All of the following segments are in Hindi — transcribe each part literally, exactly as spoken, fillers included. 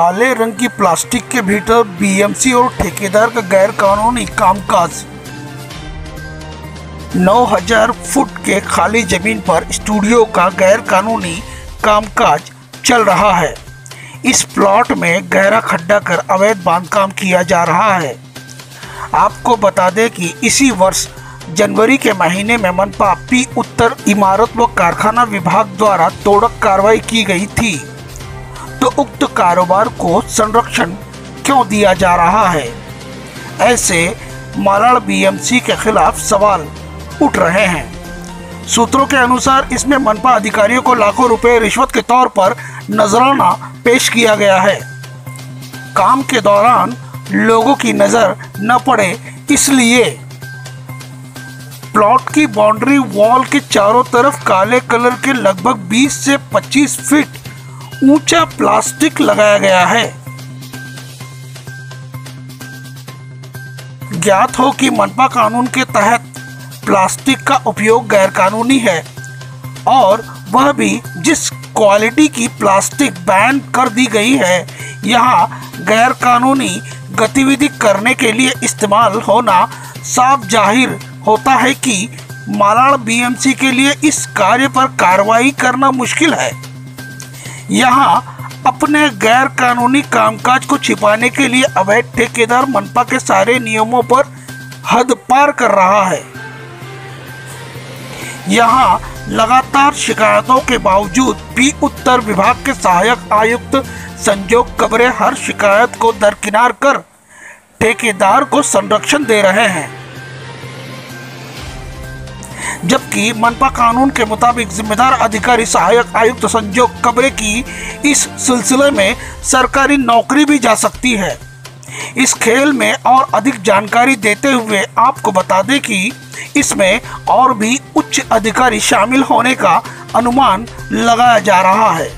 काले रंग की प्लास्टिक के भीतर बीएमसी और ठेकेदार का गैर कानूनी कामकाज। नौ हज़ार फुट के खाली जमीन पर स्टूडियो का गैर कानूनी कामकाज चल रहा है। इस प्लॉट में गहरा खड्डा कर अवैध बांधकाम किया जा रहा है। आपको बता दें कि इसी वर्ष जनवरी के महीने में मनपा पी उत्तर इमारत व कारखाना विभाग द्वारा तोड़क कार्रवाई की गई थी, तो उक्त कारोबार को संरक्षण क्यों दिया जा रहा है? ऐसे मालाड़ बीएमसी के खिलाफ सवाल उठ रहे हैं। सूत्रों के अनुसार इसमें मनपा अधिकारियों को लाखों रुपए रिश्वत के तौर पर नजराना पेश किया गया है। काम के दौरान लोगों की नजर न पड़े, इसलिए प्लॉट की बाउंड्री वॉल के चारों तरफ काले कलर के लगभग बीस से पच्चीस फीट ऊंचा प्लास्टिक लगाया गया है। ज्ञात हो कि मनपा कानून के तहत प्लास्टिक का उपयोग गैरकानूनी है, और वह भी जिस क्वालिटी की प्लास्टिक बैन कर दी गई है, यहां गैरकानूनी गतिविधि करने के लिए इस्तेमाल होना साफ जाहिर होता है कि मालाड़ बीएमसी के लिए इस कार्य पर कार्रवाई करना मुश्किल है। यहाँ अपने गैर कानूनी कामकाज को छिपाने के लिए अवैध ठेकेदार मनपा के सारे नियमों पर हद पार कर रहा है। यहाँ लगातार शिकायतों के बावजूद पी उत्तर विभाग के सहायक आयुक्त संजोग कबरे हर शिकायत को दरकिनार कर ठेकेदार को संरक्षण दे रहे हैं, जबकि मनपा कानून के मुताबिक जिम्मेदार अधिकारी सहायक आयुक्त संजोग कबरे की इस सिलसिले में सरकारी नौकरी भी जा सकती है। इस खेल में और अधिक जानकारी देते हुए आपको बता दें कि इसमें और भी उच्च अधिकारी शामिल होने का अनुमान लगाया जा रहा है।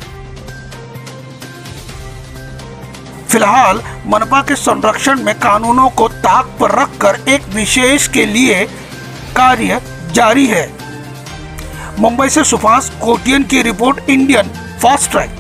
फिलहाल मनपा के संरक्षण में कानूनों को ताक पर रखकर एक विशेष के लिए कार्य जारी है। मुंबई से सुभाष कोटियन की रिपोर्ट, इंडियन फास्ट ट्रैक।